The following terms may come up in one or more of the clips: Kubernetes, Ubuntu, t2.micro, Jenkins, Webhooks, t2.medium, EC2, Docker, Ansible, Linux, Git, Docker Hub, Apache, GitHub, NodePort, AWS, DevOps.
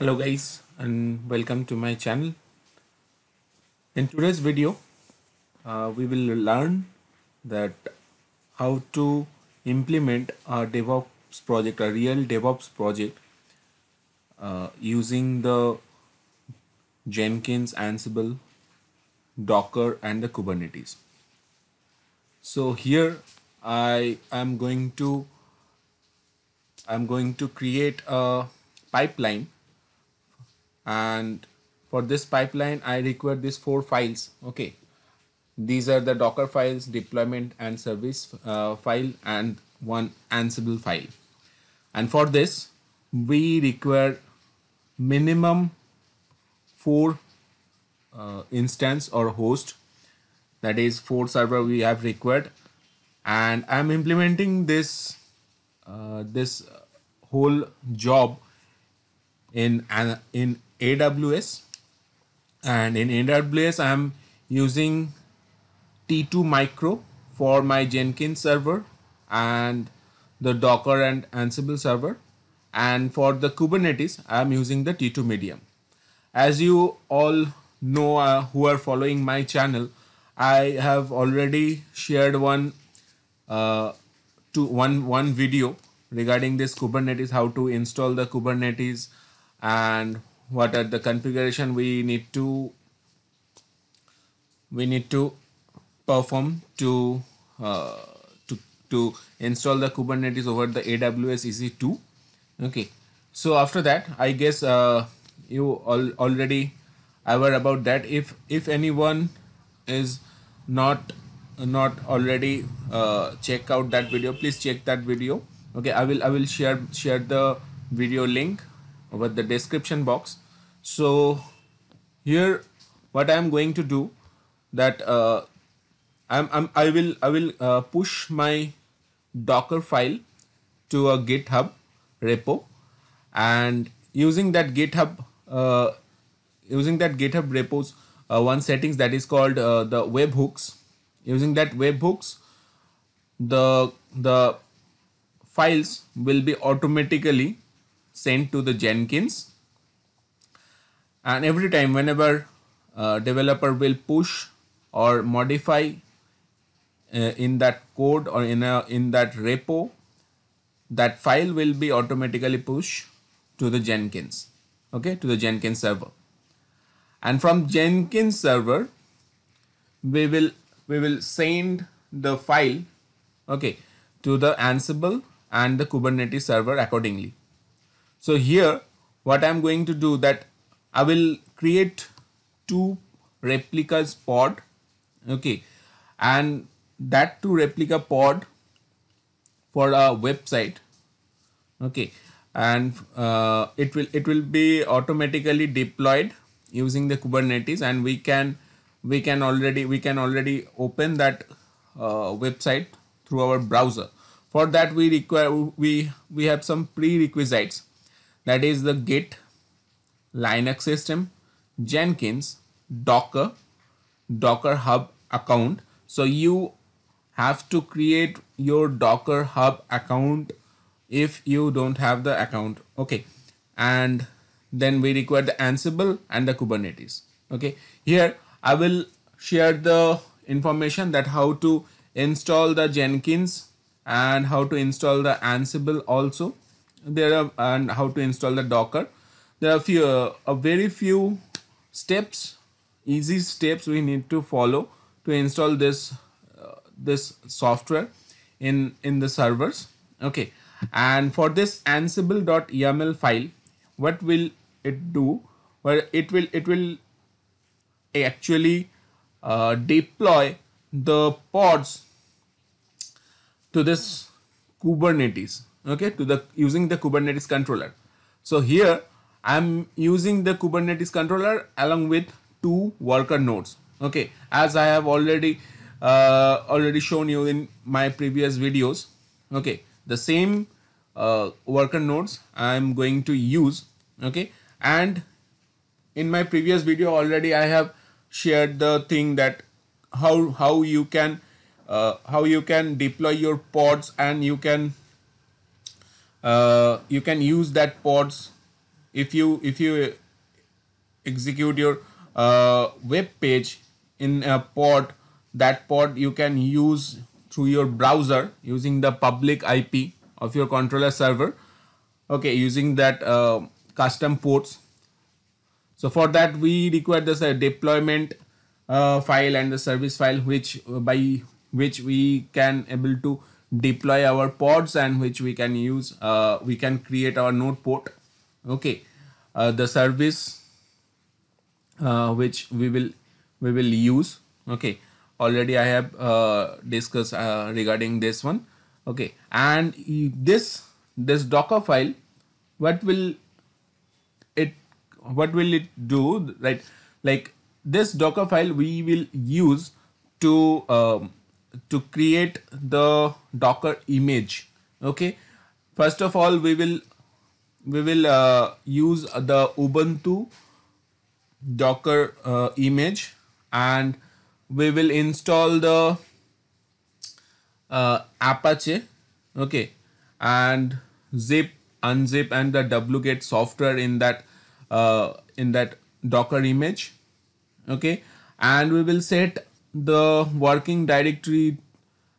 Hello guys, and welcome to my channel. In today's video we will learn that how to implement a DevOps project, a real DevOps project using the Jenkins, Ansible, Docker and the Kubernetes. So here I am going to create a pipeline, and for this pipeline I require these 4 files. Okay, these are the Docker files, deployment and service file, and 1 Ansible file. And for this we require minimum 4 instance or host, that is 4 server we have required. And I am implementing this this whole job in AWS, and in AWS I am using T2 micro for my Jenkins server and the Docker and Ansible server, and for the Kubernetes I am using the T2 medium. As you all know, who are following my channel, I have already shared one video regarding this Kubernetes, how to install the Kubernetes and what are the configuration we need to perform to install the Kubernetes over the AWS EC2. Okay, so after that I guess you all already aware about that. If anyone is not already check out that video, please check that video. Okay, I will share the video link over the description box. So here what I am going to do, that I will push my Docker file to a GitHub repo, and using that GitHub repo's one settings that is called the webhooks. Using that webhooks, the files will be automatically sent to the Jenkins, and every time whenever developer will push or modify in that code or in that repo, that file will be automatically pushed to the Jenkins, okay, to the Jenkins server. And from Jenkins server we will send the file, okay, to the Ansible and the Kubernetes server accordingly. So here what I am going to do, that I will create 2 replicas pod, okay, and that 2 replica pod for a website, okay, and it will be automatically deployed using the Kubernetes, and we can already open that website through our browser. For that we require we have some prerequisites, that is the Git, Linux system, Jenkins, Docker Hub account. So you have to create your Docker Hub account if you don't have the account, okay. And then we require the Ansible and the Kubernetes, okay. Here I will share the information that how to install the Jenkins and how to install the Ansible also. There are, and how to install the Docker. There are very few steps, easy steps we need to follow to install this this software in the servers, okay. And for this ansible.yaml file, what will it do? Well, it will actually deploy the pods to this Kubernetes, okay, to the using the Kubernetes controller. So here I am using the Kubernetes controller along with 2 worker nodes, okay, as I have already shown you in my previous videos, okay. The same worker nodes I am going to use, okay. And in my previous video already I have shared the thing that how you can deploy your pods, and you can use that pods if you execute your web page in a pod, that pod you can use through your browser using the public IP of your controller server, okay, using that custom ports. So for that we require this deployment file and the service file, which by which we can able to deploy our pods and which we can use, we can create our node port, okay. The service which we will use, okay, already I have discussed regarding this one, okay. And this Docker file, what will it do, right? Like this Docker file we will use to create the Docker image, okay. First of all we will use the Ubuntu Docker image, and we will install the Apache, okay, and zip, unzip and the wget software in that Docker image, okay. And we will set the working directory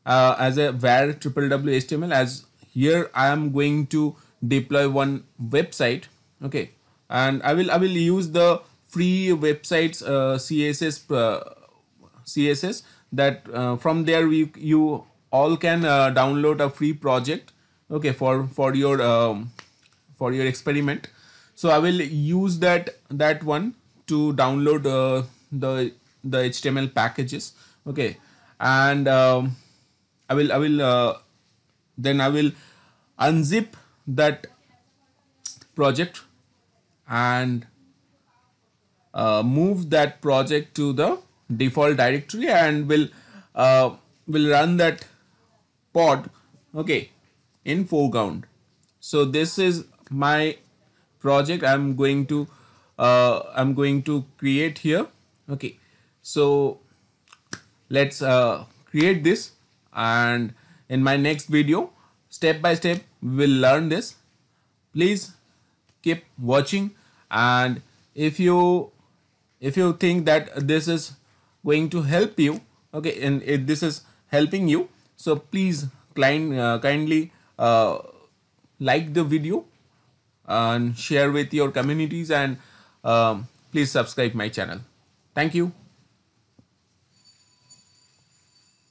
as a var www.html, as here I am going to deploy one website, okay. And I will use the free websites CSS that from there you all can download a free project, okay, for your experiment. So I will use that one to download the HTML packages, okay. And I will unzip that project and move that project to the default directory, and will run that pod, okay, in foreground. So this is my project I'm going to create here, okay. So let's create this, and in my next video step by step we will learn this. Please keep watching, and if you think that this is going to help you, okay, and if this is helping you, so please kindly like the video and share with your communities, and please subscribe my channel. Thank you.